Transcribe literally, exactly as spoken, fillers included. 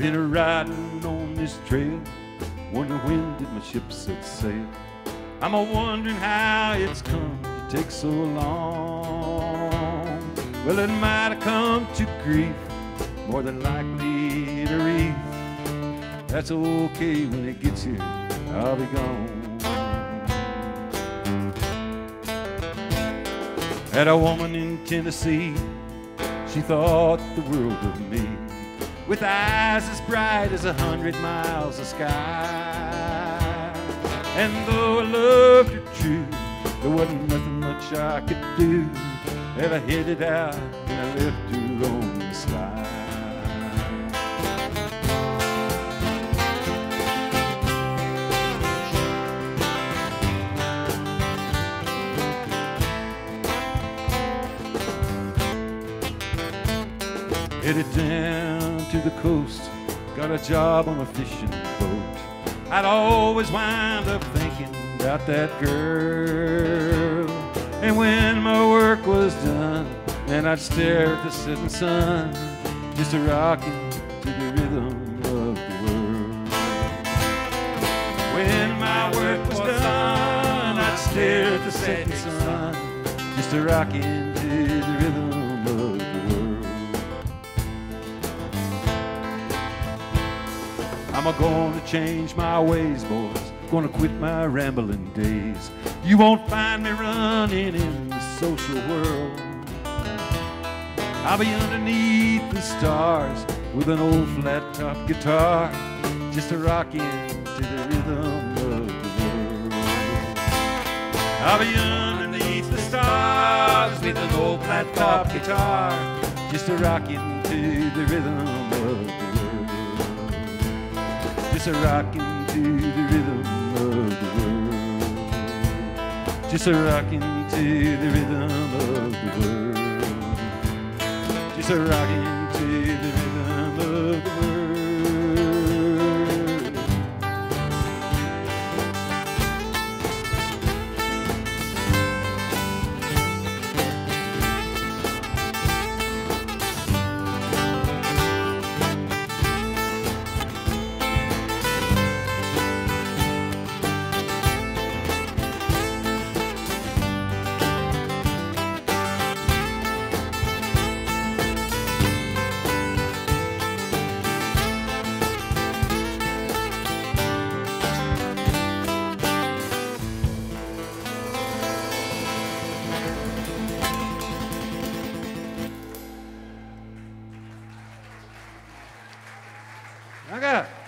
Been a riding on this trail, wonder when did my ship set sail. I'm a wondering how it's come to take so long. Well, it might have come to grief, more than likely to grief. That's okay, when it gets here, I'll be gone. Had a woman in Tennessee, she thought the world of me, with eyes as bright as a hundred miles of sky. And though I loved her true, there wasn't nothing much I could do. Ever headed out and I left her on the slide. Headed down to the coast, got a job on a fishing boat. I'd always wind up thinking about that girl. And when my work was done, and I'd stare at the setting sun, just a rocking to the rhythm of the world. When my work was done, I'd stare at the setting sun, just a rocking to the rhythm of the world. I'm a-going to change my ways, boys, gonna quit my rambling days. You won't find me running in the social world. I'll be underneath the stars with an old flat-top guitar, just a-rocking to the rhythm of the world. I'll be underneath the stars with an old flat-top guitar, just a-rocking to the rhythm of the world. Just a rockin' to the rhythm of the world. Just a rockin' to the rhythm of the world. Just a rockin' to the rhythm of the world. I got it.